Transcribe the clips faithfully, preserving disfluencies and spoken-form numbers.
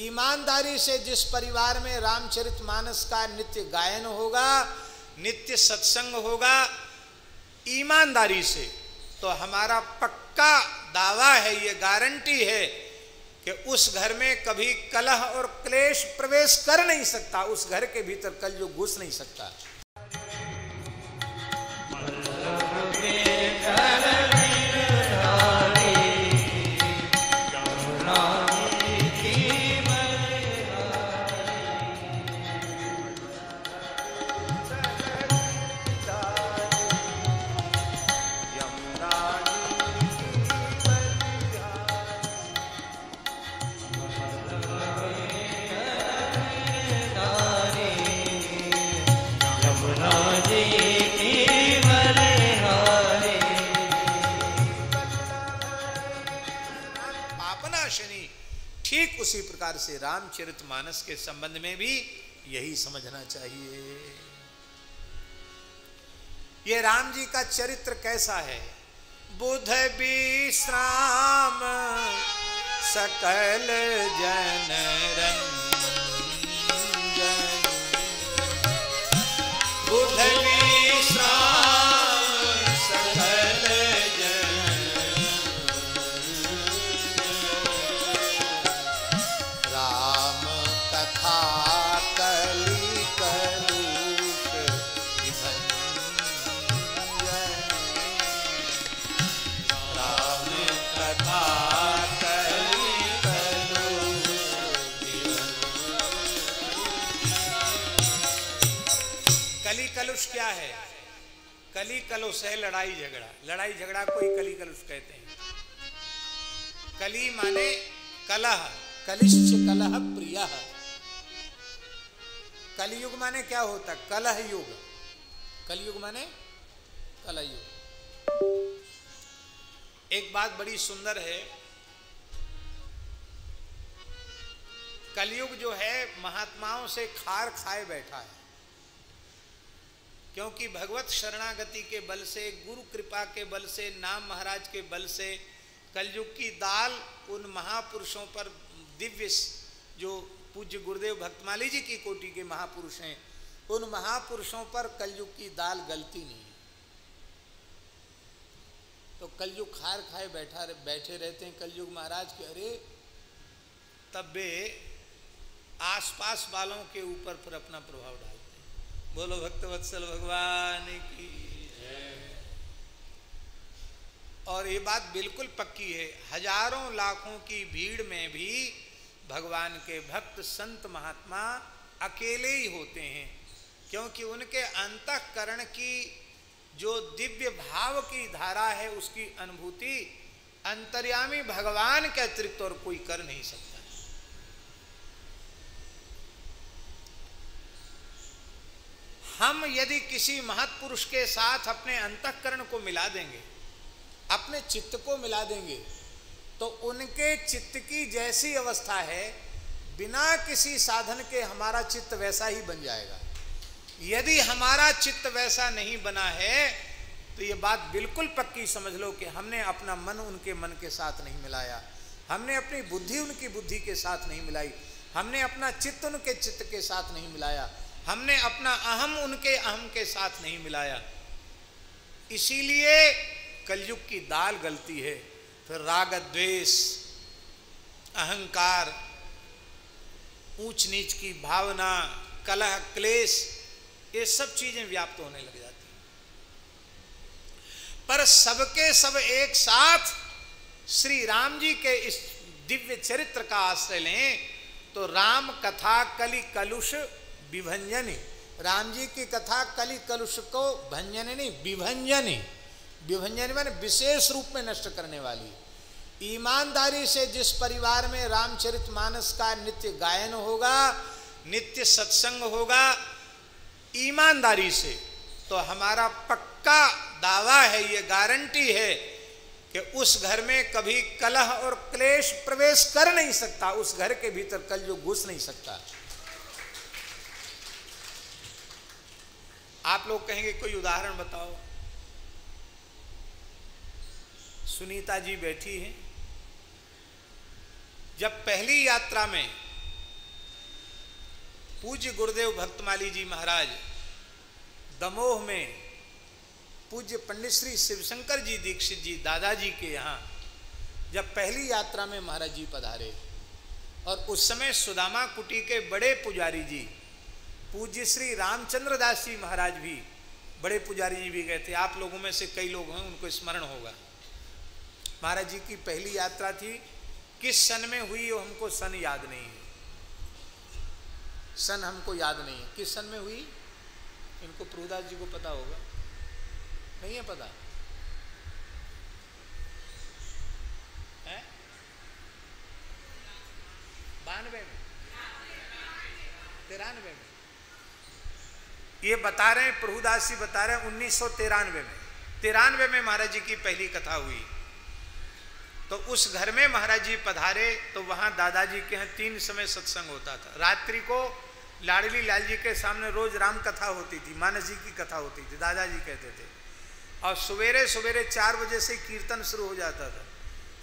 ईमानदारी से जिस परिवार में रामचरित मानस का नित्य गायन होगा, नित्य सत्संग होगा ईमानदारी से, तो हमारा पक्का दावा है, ये गारंटी है कि उस घर में कभी कलह और क्लेश प्रवेश कर नहीं सकता, उस घर के भीतर कलयुग घुस नहीं सकता। ठीक उसी प्रकार से रामचरित मानस के संबंध में भी यही समझना चाहिए। ये राम जी का चरित्र कैसा है? बुध विश्राम सकल जन रंजन, बुध विश्राम क्या है? कली कलुष है लड़ाई झगड़ा। लड़ाई झगड़ा को ही कली कलुष कहते हैं। कली माने कलह, कलिश्च कलह प्रियः। कलयुग माने क्या होता? कलह युग। कलयुग माने कलह युग। एक बात बड़ी सुंदर है, कलयुग जो है महात्माओं से खार खाए बैठा है, क्योंकि भगवत शरणागति के बल से, गुरु कृपा के बल से, नाम महाराज के बल से कलयुग की दाल उन महापुरुषों पर, दिव्य जो पूज्य गुरुदेव भक्तमाली जी की कोटि के महापुरुष हैं, उन महापुरुषों पर कलयुग की दाल गलती नहीं है। तो कलयुग खार खाए बैठा बैठे रहते हैं कलयुग महाराज के। अरे तब वे आसपास वालों के ऊपर पर अपना प्रभाव डालते। बोलो भक्तवत्सल भगवान की। और ये बात बिल्कुल पक्की है, हजारों लाखों की भीड़ में भी भगवान के भक्त संत महात्मा अकेले ही होते हैं, क्योंकि उनके अंतःकरण की जो दिव्य भाव की धारा है उसकी अनुभूति अंतर्यामी भगवान के अतिरिक्त और कोई कर नहीं सकता। हम यदि किसी महत्पुरुष के साथ अपने अंतःकरण को मिला देंगे, अपने चित्त को मिला देंगे, तो उनके चित्त की जैसी अवस्था है बिना किसी साधन के हमारा चित्त वैसा ही बन जाएगा। यदि हमारा चित्त वैसा नहीं बना है तो ये बात बिल्कुल पक्की समझ लो कि हमने अपना मन उनके मन के साथ नहीं मिलाया, हमने अपनी बुद्धि उनकी बुद्धि के साथ नहीं मिलाई, हमने अपना चित्त उनके चित्त के साथ नहीं मिलाया, हमने अपना अहम उनके अहम के साथ नहीं मिलाया। इसीलिए कलयुग की दाल गलती है। फिर राग द्वेष, अहंकार, ऊंच नीच की भावना, कलह क्लेश, ये सब चीजें व्याप्त होने लग जाती हैं। पर सबके सब एक साथ श्री राम जी के इस दिव्य चरित्र का आश्रय लें तो राम कथा कलि कलुष विभंजनी। राम जी की कथा कली कलुष को भंजनी नहीं, विभंजनी। विभंजनी माने विशेष रूप में नष्ट करने वाली। ईमानदारी से जिस परिवार में रामचरित मानस का नित्य गायन होगा, नित्य सत्संग होगा ईमानदारी से, तो हमारा पक्का दावा है, ये गारंटी है कि उस घर में कभी कलह और क्लेश प्रवेश कर नहीं सकता, उस घर के भीतर कलयुग घुस नहीं सकता। आप लोग कहेंगे कोई उदाहरण बताओ। सुनीता जी बैठी हैं, जब पहली यात्रा में पूज्य गुरुदेव भक्तमाली जी महाराज दमोह में पूज्य पंडित श्री शिवशंकर जी दीक्षित जी दादाजी के यहाँ जब पहली यात्रा में महाराज जी पधारे और उस समय सुदामा कुटी के बड़े पुजारी जी पूज्य श्री रामचंद्रदास जी महाराज भी बड़े पुजारी जी भी गए थे। आप लोगों में से कई लोग हैं उनको स्मरण होगा। महाराज जी की पहली यात्रा थी, किस सन में हुई वो हमको सन याद नहीं है, सन हमको याद नहीं है किस सन में हुई। इनको प्रूदास जी को पता होगा, नहीं है पता है? बानवे में तिरानवे में ये बता रहे हैं, प्रभुदास जी बता रहे हैं उन्नीस सौ तिरानवे में तिरानवे में महाराज जी की पहली कथा हुई। तो उस घर में महाराज जी पधारे तो वहाँ दादाजी के यहाँ तीन समय सत्संग होता था। रात्रि को लाड़ली लाल जी के सामने रोज राम कथा होती थी, मानस जी की कथा होती थी, दादाजी कहते थे। और सवेरे सवेरे चार बजे से कीर्तन शुरू हो जाता था,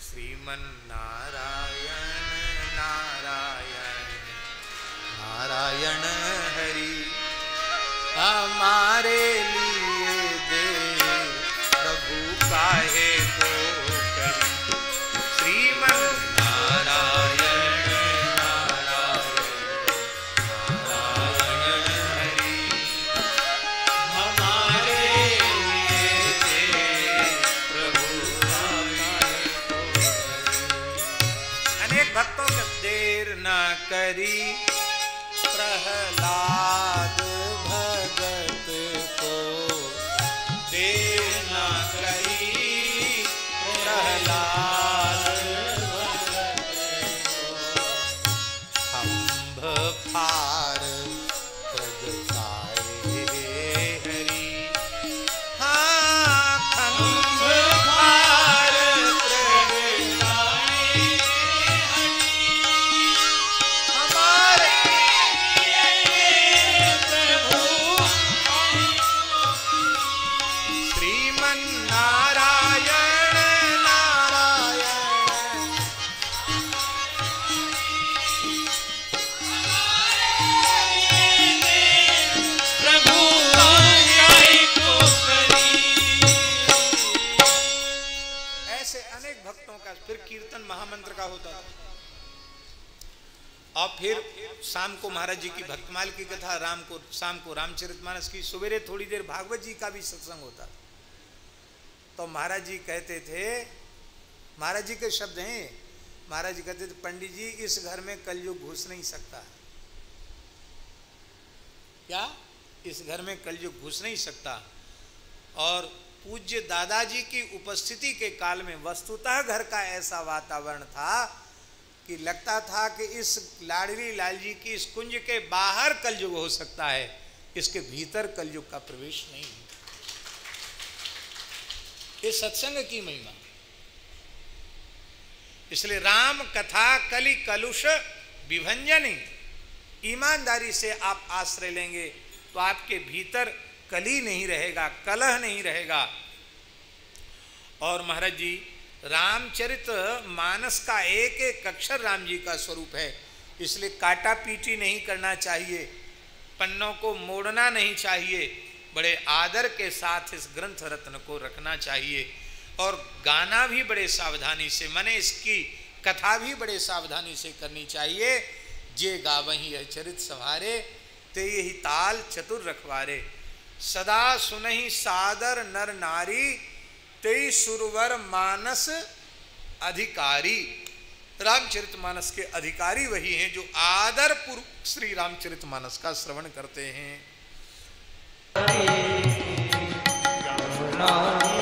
श्रीमन नारायण नारायण नारायण हरि हमारे लिए दे प्रभु काहे को करी। श्रीमन नारायण नारायण नारायण हरि हमारे लिए दे प्रभु काहे को करी। अनेक भक्तों के देर न करी प्रहलाद शाम को महाराज जी की भक्तमाल की कथा, राम को शाम को रामचरित मानस की, सवेरे थोड़ी देर भागवत जी का भी सत्संग होता। तो महाराज जी कहते थे, महाराज जी के शब्द हैं, महाराज जी कहते थे पंडित जी इस घर में कलयुग घुस नहीं सकता। क्या? इस घर में कलयुग घुस नहीं सकता। और पूज्य दादाजी की उपस्थिति के काल में वस्तुतः घर का ऐसा वातावरण था कि लगता था कि इस लाड़ली लाल जी की इस कुंज के बाहर कलयुग हो सकता है, इसके भीतर कलयुग का प्रवेश नहीं है। इस सत्संग की महिमा। इसलिए राम कथा कलि कलुष विभंजनी, ईमानदारी से आप आश्रय लेंगे तो आपके भीतर कली नहीं रहेगा, कलह नहीं रहेगा। और महाराज जी रामचरित मानस का एक एक अक्षर राम जी का स्वरूप है, इसलिए काटा पीटी नहीं करना चाहिए, पन्नों को मोड़ना नहीं चाहिए, बड़े आदर के साथ इस ग्रंथ रत्न को रखना चाहिए। और गाना भी बड़े सावधानी से, माने इसकी कथा भी बड़े सावधानी से करनी चाहिए। जे गावहीं यह चरित सवारे, ते यही ताल चतुर रखवारे, सदा सुनहि सादर नर नारी, तेई सुरवर मानस अधिकारी। रामचरित मानस के अधिकारी वही हैं जो आदर पूर्वक श्री रामचरित मानस का श्रवण करते हैं।